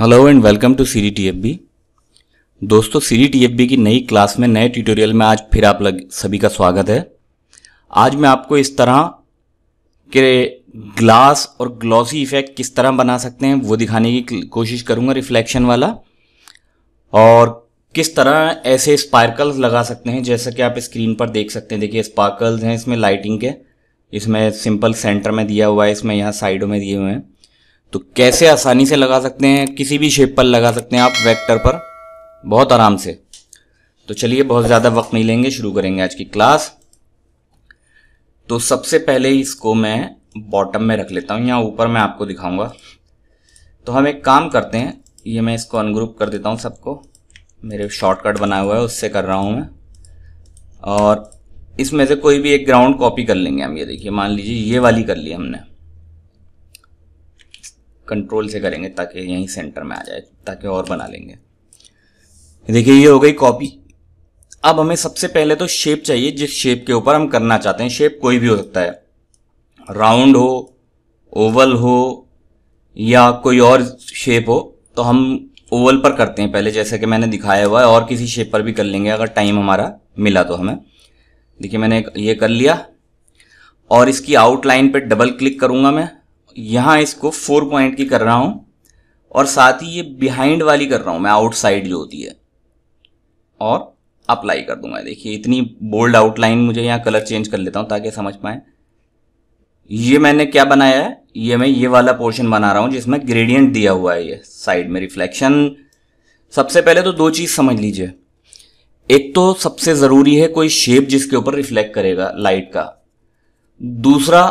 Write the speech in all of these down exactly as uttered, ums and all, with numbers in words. Hello and welcome to C D T F B. दोस्तों, C D T F B की नई class में, नए ट्यूटोरियल में आज फिर आप लग सभी का स्वागत है। आज मैं आपको इस तरह के ग्लास और ग्लॉसी इफेक्ट किस तरह बना सकते हैं वो दिखाने की कोशिश करूंगा, रिफ्लेक्शन वाला, और किस तरह ऐसे स्पार्कल्स लगा सकते हैं जैसा कि आप स्क्रीन पर देख सकते हैं। देखिए, स्पार्कल्स हैं इसमें, लाइटिंग के, इसमें सिंपल सेंटर में दिया हुआ है, इसमें यहाँ साइडों में दिए हुए हैं। तो कैसे आसानी से लगा सकते हैं, किसी भी शेप पर लगा सकते हैं आप, वेक्टर पर, बहुत आराम से। तो चलिए, बहुत ज़्यादा वक्त नहीं लेंगे, शुरू करेंगे आज की क्लास। तो सबसे पहले इसको मैं बॉटम में रख लेता हूँ, यहाँ ऊपर मैं आपको दिखाऊंगा। तो हम एक काम करते हैं, ये मैं इसको अनग्रुप कर देता हूँ सबको, मेरे शॉर्टकट बना हुआ है उससे कर रहा हूँ मैं, और इसमें से कोई भी एक ग्राउंड कॉपी कर लेंगे हम। ये देखिए, मान लीजिए ये वाली कर ली हमने, कंट्रोल से करेंगे ताकि यहीं सेंटर में आ जाए, ताकि और बना लेंगे। देखिए, ये हो गई कॉपी। अब हमें सबसे पहले तो शेप चाहिए जिस शेप के ऊपर हम करना चाहते हैं। शेप कोई भी हो सकता है, राउंड हो, ओवल हो, या कोई और शेप हो। तो हम ओवल पर करते हैं पहले, जैसे कि मैंने दिखाया हुआ है, और किसी शेप पर भी कर लेंगे अगर टाइम हमारा मिला तो हमें। देखिए, मैंने ये कर लिया, और इसकी आउटलाइन पर डबल क्लिक करूँगा मैं। यहाँ इसको फोर पॉइंट की कर रहा हूँ, और साथ ही ये बिहाइंड वाली कर रहा हूँ मैं, आउटसाइड जो होती है, और अप्लाई कर दूंगा। देखिए, इतनी बोल्ड आउटलाइन मुझे, यहाँ कलर चेंज कर लेता हूँ ताकि समझ पाए। ये मैंने क्या बनाया है, ये मैं ये वाला पोर्शन बना रहा हूँ जिसमें ग्रेडियंट दिया हुआ है, ये साइड में रिफ्लेक्शन। सबसे पहले तो दो चीज़ समझ लीजिए, एक तो सबसे ज़रूरी है कोई शेप जिसके ऊपर रिफ्लेक्ट करेगा लाइट का, दूसरा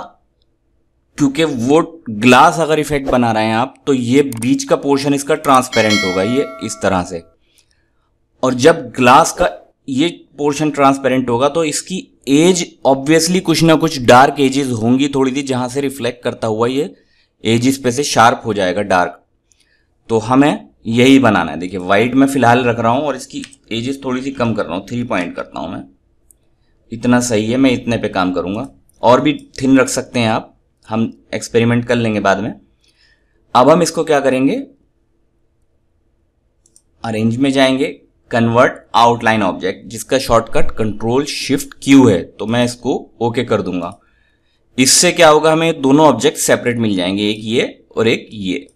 क्योंकि वो ग्लास अगर इफेक्ट बना रहे हैं आप तो ये बीच का पोर्शन इसका ट्रांसपेरेंट होगा, ये इस तरह से। और जब ग्लास का ये पोर्शन ट्रांसपेरेंट होगा तो इसकी एज ऑब्वियसली कुछ ना कुछ डार्क एजेस होंगी थोड़ी सी, जहां से रिफ्लेक्ट करता हुआ ये एजेस पे से शार्प हो जाएगा डार्क। तो हमें यही बनाना है। देखिए, वाइट में फिलहाल रख रहा हूँ और इसकी एजेस थोड़ी सी कम कर रहा हूँ, थ्री पॉइंट करता हूँ मैं, इतना सही है, मैं इतने पर काम करूँगा। और भी थिन रख सकते हैं आप, हम एक्सपेरिमेंट कर लेंगे बाद में। अब हम इसको क्या करेंगे, अरेंज में जाएंगे, कन्वर्ट आउटलाइन ऑब्जेक्ट, जिसका शॉर्टकट कंट्रोल शिफ्ट क्यू है, तो मैं इसको ओके कर दूंगा। इससे क्या होगा, हमें दोनों ऑब्जेक्ट सेपरेट मिल जाएंगे, एक ये और एक ये,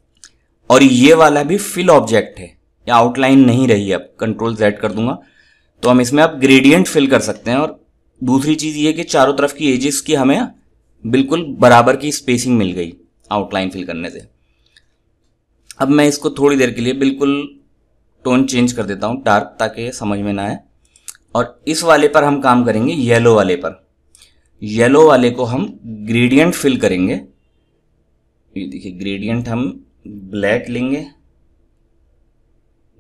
और ये वाला भी फिल ऑब्जेक्ट है, या आउटलाइन नहीं रही। अब कंट्रोल जेड कर दूंगा तो हम इसमें अब ग्रेडियंट फिल कर सकते हैं। और दूसरी चीज ये कि चारों तरफ की एजेस की हमें बिल्कुल बराबर की स्पेसिंग मिल गई आउटलाइन फिल करने से। अब मैं इसको थोड़ी देर के लिए बिल्कुल टोन चेंज कर देता हूँ, डार्क, ताकि समझ में ना आए। और इस वाले पर हम काम करेंगे, येलो वाले पर। येलो वाले को हम ग्रेडियंट फिल करेंगे। ये देखिए, ग्रेडियंट हम ब्लैक लेंगे,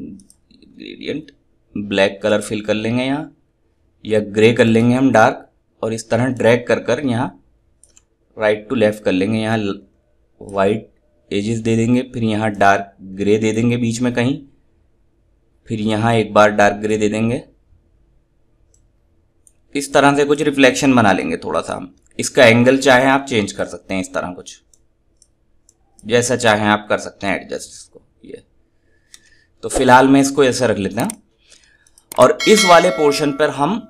ग्रेडियंट ब्लैक कलर फिल कर लेंगे यहाँ, या ग्रे कर लेंगे हम डार्क, और इस तरह ड्रैग कर कर यहाँ राइट टू लेफ्ट कर लेंगे। यहाँ वाइट एजेस दे देंगे, फिर यहाँ डार्क ग्रे दे देंगे बीच में कहीं, फिर यहाँ एक बार डार्क ग्रे दे देंगे। इस तरह से कुछ रिफ्लेक्शन बना लेंगे थोड़ा सा हम। इसका एंगल चाहे आप चेंज कर सकते हैं, इस तरह कुछ जैसा चाहे आप कर सकते हैं एडजस्ट इसको, ये। तो फिलहाल मैं इसको ऐसा रख लेता हूँ, और इस वाले पोर्शन पर हम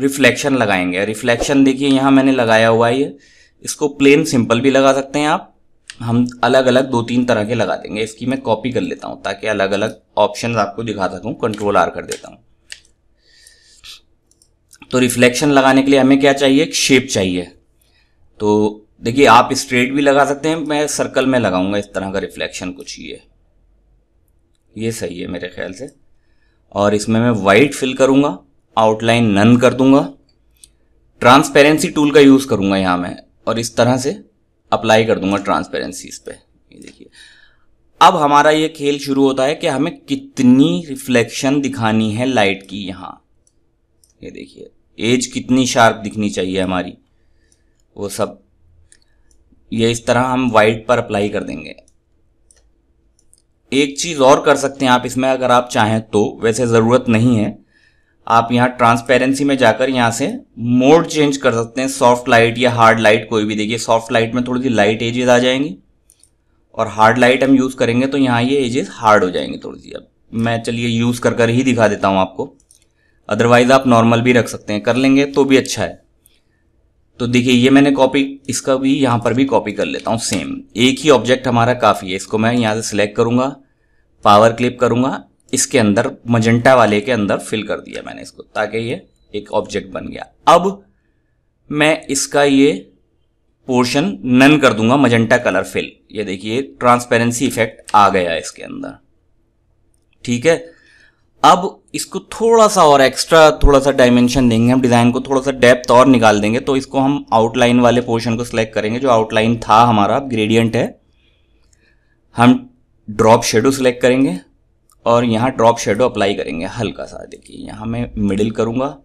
रिफ्लेक्शन लगाएंगे। रिफ्लेक्शन देखिए यहाँ मैंने लगाया हुआ है ये, इसको प्लेन सिंपल भी लगा सकते हैं आप, हम अलग अलग दो तीन तरह के लगा देंगे। इसकी मैं कॉपी कर लेता हूं ताकि अलग अलग ऑप्शंस आपको दिखा सकूं, कंट्रोल आर कर देता हूं। तो रिफ्लेक्शन लगाने के लिए हमें क्या चाहिए, एक शेप चाहिए। तो देखिए, आप स्ट्रेट भी लगा सकते हैं, मैं सर्कल में लगाऊंगा इस तरह का रिफ्लेक्शन कुछ, ये ये सही है मेरे ख्याल से। और इसमें मैं वाइट फिल करूंगा, आउटलाइन नन कर दूंगा, ट्रांसपेरेंसी टूल का यूज करूंगा यहाँ मैं, और इस तरह से अप्लाई कर दूंगा ट्रांसपेरेंसी इस पे। ये देखिए, अब हमारा ये खेल शुरू होता है कि हमें कितनी रिफ्लेक्शन दिखानी है लाइट की यहाँ। ये देखिए, एज कितनी शार्प दिखनी चाहिए हमारी, वो सब ये इस तरह हम वाइट पर अप्लाई कर देंगे। एक चीज और कर सकते हैं आप इसमें अगर आप चाहें तो, वैसे जरूरत नहीं है, आप यहाँ ट्रांसपेरेंसी में जाकर यहाँ से मोड चेंज कर सकते हैं, सॉफ्ट लाइट या हार्ड लाइट कोई भी। देखिए, सॉफ्ट लाइट में थोड़ी सी लाइट एजेस आ जाएंगी, और हार्ड लाइट हम यूज़ करेंगे तो यहाँ ये एजेस हार्ड हो जाएंगे थोड़ी सी। अब मैं चलिए यूज़ कर कर ही दिखा देता हूँ आपको, अदरवाइज आप नॉर्मल भी रख सकते हैं, कर लेंगे तो भी अच्छा है। तो देखिए ये मैंने कॉपी, इसका भी यहाँ पर भी कॉपी कर लेता हूँ सेम, एक ही ऑब्जेक्ट हमारा काफ़ी है। इसको मैं यहाँ से सिलेक्ट करूँगा, पावर क्लिप करूँगा, इसके अंदर मजेंटा वाले के अंदर फिल कर दिया मैंने इसको, ताकि ये एक ऑब्जेक्ट बन गया। अब मैं इसका ये पोर्शन नन कर दूंगा, मजेंटा कलर फिल। ये देखिए ट्रांसपेरेंसी इफेक्ट आ गया इसके अंदर, ठीक है। अब इसको थोड़ा सा और एक्स्ट्रा, थोड़ा सा डायमेंशन देंगे हम डिज़ाइन को, थोड़ा सा डेप्थ और निकाल देंगे। तो इसको हम आउटलाइन वाले पोर्शन को सिलेक्ट करेंगे, जो आउटलाइन था हमारा, ग्रेडियंट है। हम ड्रॉप शेडो सिलेक्ट करेंगे और यहाँ ड्रॉप शेडो अप्लाई करेंगे हल्का सा। देखिए यहाँ मैं मिडिल करूँगा,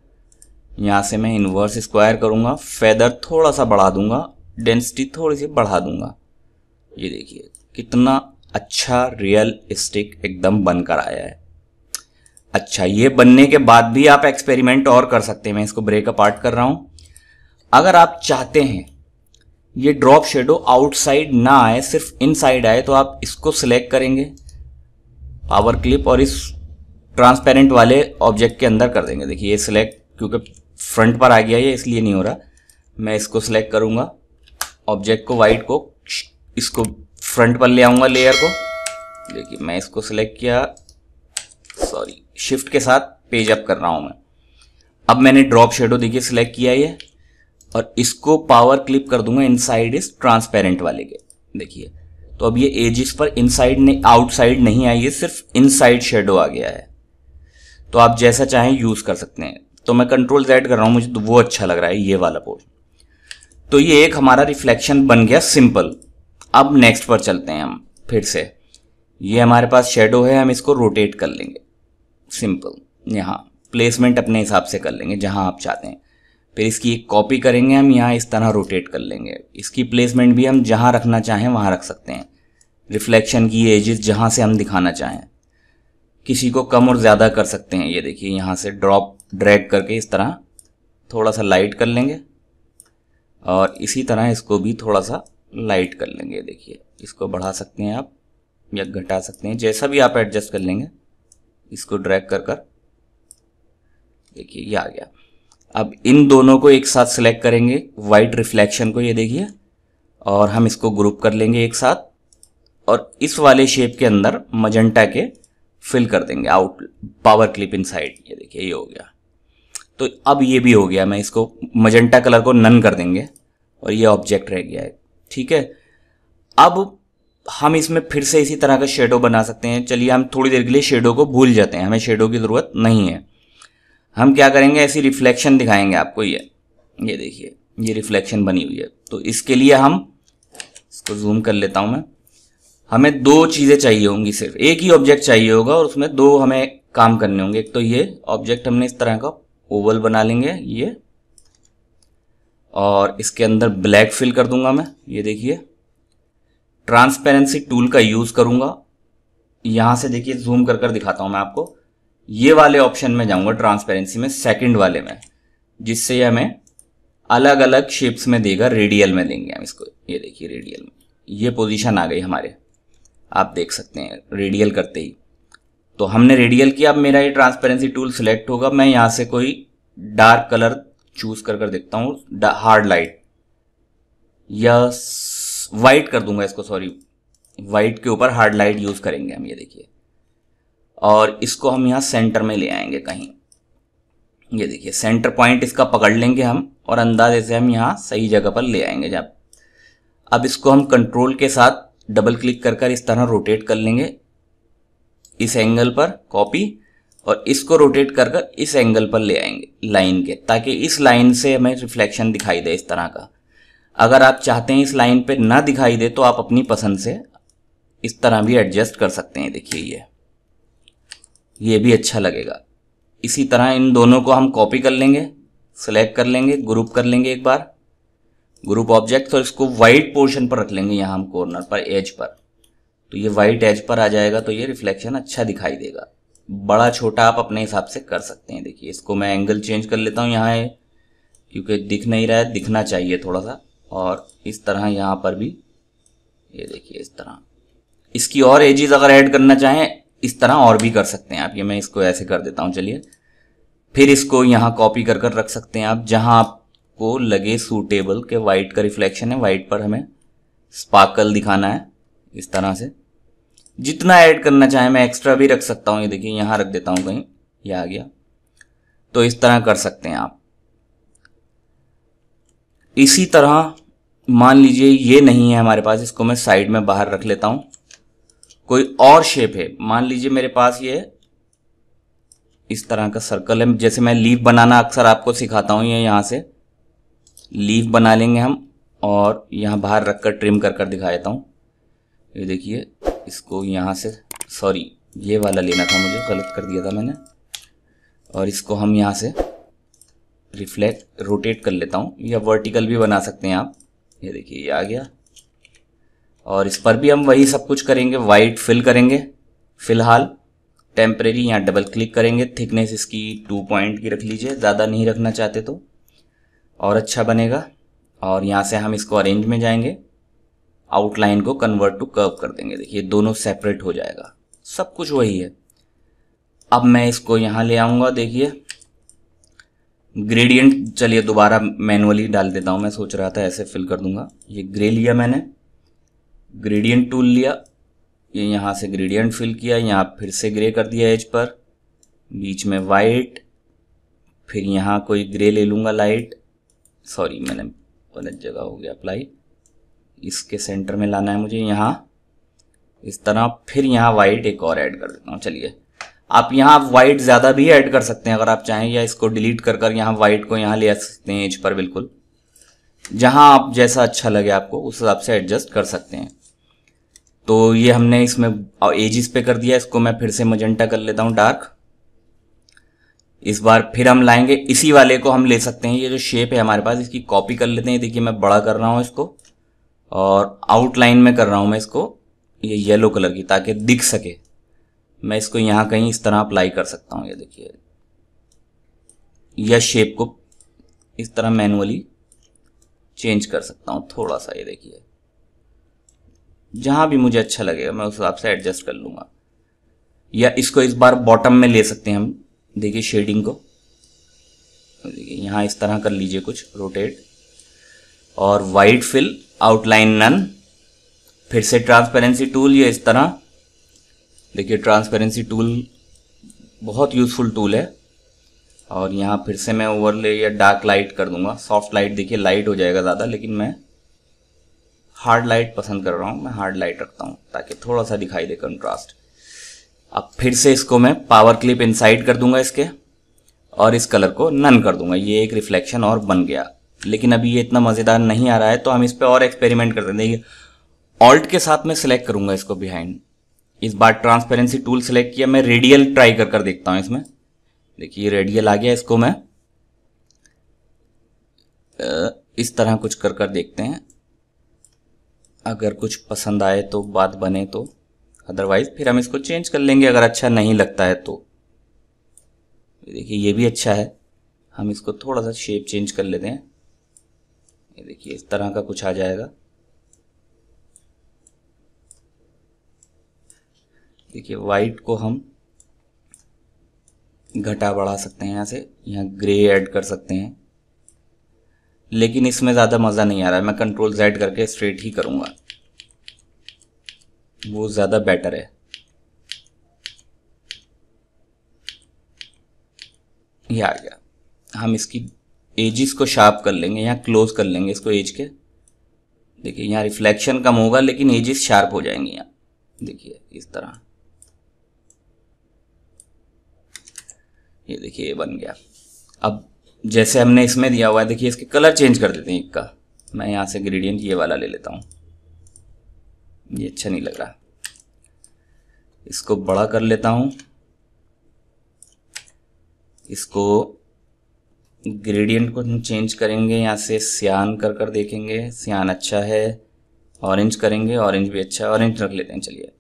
यहाँ से मैं इन्वर्स स्क्वायर करूँगा, फेदर थोड़ा सा बढ़ा दूंगा, डेंसिटी थोड़ी सी बढ़ा दूंगा। ये देखिए कितना अच्छा रियलिस्टिक एकदम बनकर आया है। अच्छा, ये बनने के बाद भी आप एक्सपेरिमेंट और कर सकते हैं। मैं इसको ब्रेक अपार्ट कर रहा हूँ। अगर आप चाहते हैं ये ड्रॉप शेडो आउटसाइड ना आए, सिर्फ इनसाइड आए, तो आप इसको सिलेक्ट करेंगे, पावर क्लिप, और इस ट्रांसपेरेंट वाले ऑब्जेक्ट के अंदर कर देंगे। देखिए ये सिलेक्ट, क्योंकि फ्रंट पर आ गया ये इसलिए नहीं हो रहा। मैं इसको सिलेक्ट करूँगा, ऑब्जेक्ट को, वाइट को, इसको फ्रंट पर ले आऊँगा लेयर को। देखिए मैं इसको सिलेक्ट किया, सॉरी शिफ्ट के साथ पेज अप कर रहा हूं मैं। अब मैंने ड्रॉप शेडो देखिए सिलेक्ट किया ये, और इसको पावर क्लिप कर दूंगा इनसाइड इस ट्रांसपेरेंट वाले के। देखिए तो अब ये एजिस पर इनसाइड नहीं, आउटसाइड नहीं आई है, सिर्फ इनसाइड शेडो आ गया है। तो आप जैसा चाहें यूज कर सकते हैं। तो मैं कंट्रोल जेड कर रहा हूं, मुझे तो वो अच्छा लग रहा है ये वाला पोर्शन। तो ये एक हमारा रिफ्लेक्शन बन गया सिंपल। अब नेक्स्ट पर चलते हैं हम फिर से। ये हमारे पास शेडो है, हम इसको रोटेट कर लेंगे सिंपल, यहाँ प्लेसमेंट अपने हिसाब से कर लेंगे जहाँ आप चाहते हैं। फिर इसकी एक कॉपी करेंगे हम, यहाँ इस तरह रोटेट कर लेंगे। इसकी प्लेसमेंट भी हम जहाँ रखना चाहें वहाँ रख सकते हैं, रिफ्लेक्शन की एजेस जहाँ से हम दिखाना चाहें, किसी को कम और ज़्यादा कर सकते हैं। ये देखिए यहाँ से ड्रॉप ड्रैग करके इस तरह थोड़ा सा लाइट कर लेंगे, और इसी तरह इसको भी थोड़ा सा लाइट कर लेंगे। देखिए इसको बढ़ा सकते हैं आप या घटा सकते हैं, जैसा भी आप एडजस्ट कर लेंगे। इसको ड्रैग कर कर देखिए ये आ गया। अब इन दोनों को एक साथ सिलेक्ट करेंगे, वाइट रिफ्लेक्शन को, ये देखिए, और हम इसको ग्रुप कर लेंगे एक साथ, और इस वाले शेप के अंदर मजेंटा के फिल कर देंगे आउट, पावर क्लिप इनसाइड। ये देखिए ये हो गया। तो अब ये भी हो गया, मैं इसको मजेंटा कलर को नन कर देंगे और ये ऑब्जेक्ट रह गया है, ठीक है। अब हम इसमें फिर से इसी तरह का शेडो बना सकते हैं। चलिए हम थोड़ी देर के लिए शेडो को भूल जाते हैं, हमें शेडो की ज़रूरत नहीं है। हम क्या करेंगे, ऐसी रिफ्लेक्शन दिखाएंगे आपको। ये ये देखिए ये रिफ्लेक्शन बनी हुई है। तो इसके लिए हम इसको जूम कर लेता हूं मैं। हमें दो चीज़ें चाहिए होंगी, सिर्फ एक ही ऑब्जेक्ट चाहिए होगा और उसमें दो हमें काम करने होंगे। एक तो ये ऑब्जेक्ट हमने इस तरह का ओवल बना लेंगे ये, और इसके अंदर ब्लैक फिल कर दूंगा मैं। ये देखिए ट्रांसपेरेंसी टूल का यूज़ करूंगा, यहाँ से देखिए जूम कर कर दिखाता हूँ मैं आपको। ये वाले ऑप्शन में जाऊंगा ट्रांसपेरेंसी में, सेकंड वाले में, जिससे ये हमें अलग अलग शेप्स में देगा। रेडियल में देंगे हम इसको, ये देखिए रेडियल में ये पोजीशन आ गई हमारे, आप देख सकते हैं रेडियल करते ही। तो हमने रेडियल किया, अब मेरा ये ट्रांसपेरेंसी टूल सिलेक्ट होगा। मैं यहाँ से कोई डार्क कलर चूज कर कर देखता हूँ, हार्ड लाइट या वाइट कर दूंगा इसको, सॉरी वाइट के ऊपर हार्ड लाइट यूज़ करेंगे हम। ये देखिए, और इसको हम यहाँ सेंटर में ले आएंगे कहीं। ये देखिए सेंटर पॉइंट इसका पकड़ लेंगे हम, और अंदाजे से हम यहाँ सही जगह पर ले आएंगे जब। अब इसको हम कंट्रोल के साथ डबल क्लिक कर कर इस तरह रोटेट कर लेंगे इस एंगल पर, कॉपी, और इसको रोटेट कर कर इस एंगल पर ले आएंगे लाइन के, ताकि इस लाइन से हमें रिफ्लेक्शन दिखाई दे इस तरह का। अगर आप चाहते हैं इस लाइन पे ना दिखाई दे तो आप अपनी पसंद से इस तरह भी एडजस्ट कर सकते हैं। देखिए ये ये भी अच्छा लगेगा। इसी तरह इन दोनों को हम कॉपी कर लेंगे, सिलेक्ट कर लेंगे, ग्रुप कर लेंगे एक बार, ग्रुप ऑब्जेक्ट, और इसको वाइट पोर्शन पर रख लेंगे यहाँ हम, कॉर्नर पर, एज पर। तो ये वाइट एज पर आ जाएगा, तो ये रिफ्लेक्शन अच्छा दिखाई देगा। बड़ा छोटा आप अपने हिसाब से कर सकते हैं। देखिए इसको मैं एंगल चेंज कर लेता हूँ यहाँ, क्योंकि दिख नहीं रहा है, दिखना चाहिए थोड़ा सा। और इस तरह यहाँ पर भी, ये देखिए इस तरह इसकी और एजेस अगर ऐड करना चाहें इस तरह और भी कर सकते हैं आप। ये मैं इसको ऐसे कर देता हूं, चलिए। फिर इसको यहाँ कॉपी कर कर रख सकते हैं आप जहां आपको लगे सूटेबल के। वाइट का रिफ्लेक्शन है, वाइट पर हमें स्पार्कल दिखाना है इस तरह से। जितना ऐड करना चाहे मैं एक्स्ट्रा भी रख सकता हूँ। ये देखिए यहाँ रख देता हूँ कहीं, ये आ गया। तो इस तरह कर सकते हैं आप। इसी तरह मान लीजिए ये नहीं है हमारे पास, इसको मैं साइड में बाहर रख लेता हूँ। कोई और शेप है, मान लीजिए मेरे पास ये इस तरह का सर्कल है। जैसे मैं लीफ बनाना अक्सर आपको सिखाता हूँ, ये यहाँ से लीफ बना लेंगे हम और यहाँ बाहर रखकर ट्रिम कर कर दिखा देता हूँ। ये देखिए इसको यहाँ से, सॉरी ये वाला लेना था मुझे, गलत कर दिया था मैंने। और इसको हम यहाँ से रिफ्लेक्ट रोटेट कर लेता हूँ या वर्टिकल भी बना सकते हैं आप। ये देखिए ये आ गया। और इस पर भी हम वही सब कुछ करेंगे, वाइट फिल करेंगे फिलहाल टेम्परेरी। यहाँ डबल क्लिक करेंगे, थिकनेस इसकी टू पॉइंट की रख लीजिए, ज़्यादा नहीं रखना चाहते तो और अच्छा बनेगा। और यहाँ से हम इसको अरेंज में जाएंगे, आउटलाइन को कन्वर्ट टू कर्व कर देंगे। देखिए दोनों सेपरेट हो जाएगा, सब कुछ वही है। अब मैं इसको यहाँ ले आऊँगा, देखिए ग्रेडियंट। चलिए दोबारा मैनुअली डाल देता हूँ, मैं सोच रहा था ऐसे फिल कर दूंगा। ये ग्रे लिया मैंने, ग्रेडियंट टूल लिया, ये यहाँ से ग्रेडियंट फिल किया, यहाँ फिर से ग्रे कर दिया एज पर, बीच में वाइट, फिर यहाँ कोई ग्रे ले लूँगा लाइट। सॉरी मैंने गलत जगह हो गया अप्लाई, इसके सेंटर में लाना है मुझे यहाँ इस तरह। फिर यहाँ वाइट एक और ऐड कर देता हूँ। चलिए आप यहाँ वाइट ज़्यादा भी ऐड कर सकते हैं अगर आप चाहें, या इसको डिलीट कर कर यहाँ वाइट को यहाँ ले आ सकते हैं एज पर, बिल्कुल जहाँ आप जैसा अच्छा लगे आपको उस हिसाब से एडजस्ट कर सकते हैं। तो ये हमने इसमें एजिस पे कर दिया। इसको मैं फिर से मजेंटा कर लेता हूँ डार्क। इस बार फिर हम लाएंगे इसी वाले को, हम ले सकते हैं ये जो शेप है हमारे पास, इसकी कॉपी कर लेते हैं। देखिए मैं बड़ा कर रहा हूँ इसको और आउटलाइन में कर रहा हूँ मैं इसको, ये येलो कलर की, ताकि दिख सके। मैं इसको यहाँ कहीं इस तरह अप्लाई कर सकता हूँ, ये देखिए, या शेप को इस तरह मैनुअली चेंज कर सकता हूँ थोड़ा सा। ये देखिए जहाँ भी मुझे अच्छा लगेगा मैं उस हिसाब से एडजस्ट कर लूँगा। या इसको इस बार बॉटम में ले सकते हैं हम, देखिए शेडिंग को, देखिए यहाँ इस तरह कर लीजिए कुछ रोटेट। और वाइट फिल, आउटलाइन नन, फिर से ट्रांसपेरेंसी टूल, ये इस तरह। देखिए ट्रांसपेरेंसी टूल बहुत यूज़फुल टूल है। और यहाँ फिर से मैं ओवरले या डार्क लाइट कर दूंगा, सॉफ्ट लाइट। देखिए लाइट हो जाएगा ज़्यादा, लेकिन मैं हार्ड लाइट पसंद कर रहा हूँ, मैं हार्ड लाइट रखता हूँ ताकि थोड़ा सा दिखाई दे कंट्रास्ट। अब फिर से इसको मैं पावर क्लिप इनसाइड कर दूंगा इसके, और इस कलर को नन कर दूंगा। ये एक रिफ्लेक्शन और बन गया, लेकिन अभी ये इतना मज़ेदार नहीं आ रहा है तो हम इस पर और एक्सपेरिमेंट कर सकते हैं। ऑल्ट के साथ मैं सिलेक्ट करूँगा इसको बिहाइंड। इस बार ट्रांसपेरेंसी टूल सेलेक्ट किया, मैं रेडियल ट्राई कर कर देखता हूँ इसमें। देखिए रेडियल आ गया, इसको मैं इस तरह कुछ कर कर देखते हैं। अगर कुछ पसंद आए तो बात बने, तो अदरवाइज फिर हम इसको चेंज कर लेंगे अगर अच्छा नहीं लगता है तो। देखिए ये भी अच्छा है, हम इसको थोड़ा सा शेप चेंज कर लेते हैं। ये देखिए इस तरह का कुछ आ जाएगा। देखिए वाइट को हम घटा बढ़ा सकते हैं यहाँ से, यहाँ ग्रे ऐड कर सकते हैं। लेकिन इसमें ज़्यादा मज़ा नहीं आ रहा है, मैं कंट्रोल जेड करके स्ट्रेट ही करूँगा, वो ज़्यादा बेटर है। ये आ गया। हम इसकी एजिस को शार्प कर लेंगे, यहाँ क्लोज कर लेंगे इसको एज के। देखिए यहाँ रिफ्लेक्शन कम होगा लेकिन एजिस शार्प हो जाएंगी यहाँ, देखिए इस तरह। ये देखिए ये बन गया। अब जैसे हमने इसमें दिया हुआ है, देखिए इसके कलर चेंज कर देते हैं इक्का। मैं यहाँ से ग्रेडियंट ये वाला ले लेता हूँ, ये अच्छा नहीं लग रहा, इसको बड़ा कर लेता हूँ। इसको ग्रेडियंट को हम चेंज करेंगे, यहाँ से सियान कर कर देखेंगे, सियान अच्छा है। ऑरेंज करेंगे, ऑरेंज भी अच्छा है, ऑरेंज रख लेते हैं। चलिए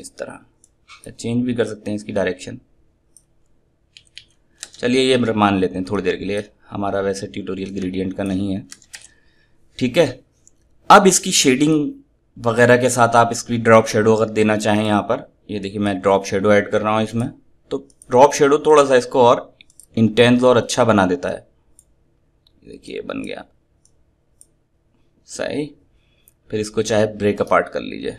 इस तरह चेंज भी कर सकते हैं इसकी डायरेक्शन। चलिए ये मान लेते हैं थोड़ी देर के लिए, हमारा वैसे ट्यूटोरियल ग्रेडियंट का नहीं है, ठीक है। अब इसकी शेडिंग वगैरह के साथ आप इसकी ड्रॉप शेडो अगर देना चाहें, यहाँ पर ये देखिए मैं ड्रॉप शेडो ऐड कर रहा हूँ इसमें, तो ड्रॉप शेडो थोड़ा सा इसको और इंटेंस और अच्छा बना देता है। देखिए बन गया सही। फिर इसको चाहे ब्रेक अपार्ट कर लीजिए,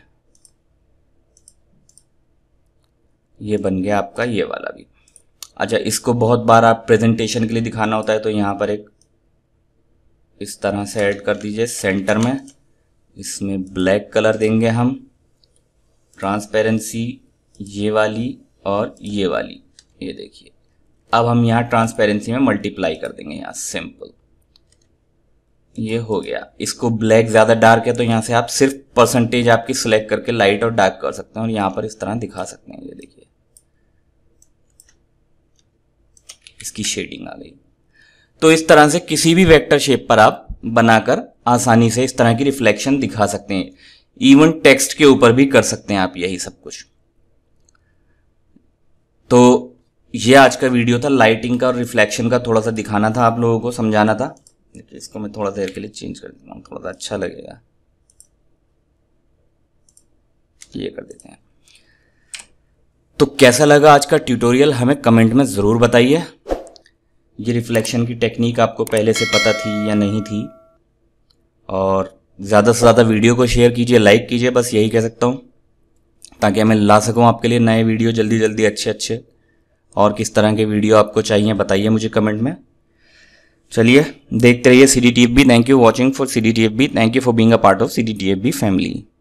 ये बन गया आपका ये वाला भी। अच्छा, इसको बहुत बार आप प्रेजेंटेशन के लिए दिखाना होता है तो यहाँ पर एक इस तरह से ऐड कर दीजिए सेंटर में। इसमें ब्लैक कलर देंगे हम, ट्रांसपेरेंसी ये वाली और ये वाली, ये देखिए। अब हम यहाँ ट्रांसपेरेंसी में मल्टीप्लाई कर देंगे, यहाँ सिंपल ये हो गया। इसको ब्लैक ज़्यादा डार्क है तो यहाँ से आप सिर्फ परसेंटेज आपकी सिलेक्ट करके लाइट और डार्क कर सकते हैं और यहाँ पर इस तरह दिखा सकते हैं। ये देखिए इसकी शेडिंग आ गई। तो इस तरह से किसी भी वेक्टर शेप पर आप बनाकर आसानी से इस तरह की रिफ्लेक्शन दिखा सकते हैं। इवन टेक्स्ट के ऊपर भी कर सकते हैं आप यही सब कुछ। तो ये आज का वीडियो था, लाइटिंग का और रिफ्लेक्शन का थोड़ा सा दिखाना था, आप लोगों को समझाना था। देखिए इसको मैं थोड़ा देर के लिए चेंज कर देता हूँ, थोड़ा सा अच्छा लगेगा, ये कर देते हैं। तो कैसा लगा आज का ट्यूटोरियल हमें कमेंट में ज़रूर बताइए। ये रिफ्लेक्शन की टेक्निक आपको पहले से पता थी या नहीं थी, और ज़्यादा से ज़्यादा वीडियो को शेयर कीजिए, लाइक कीजिए, बस यही कह सकता हूँ, ताकि मैं ला सकूँ आपके लिए नए वीडियो जल्दी जल्दी अच्छे अच्छे और किस तरह के वीडियो आपको चाहिए बताइए मुझे कमेंट में। चलिए देखते रहिए C D T F B. Thank you watching for C D T F B. Thank you for being a part of C D T F B family.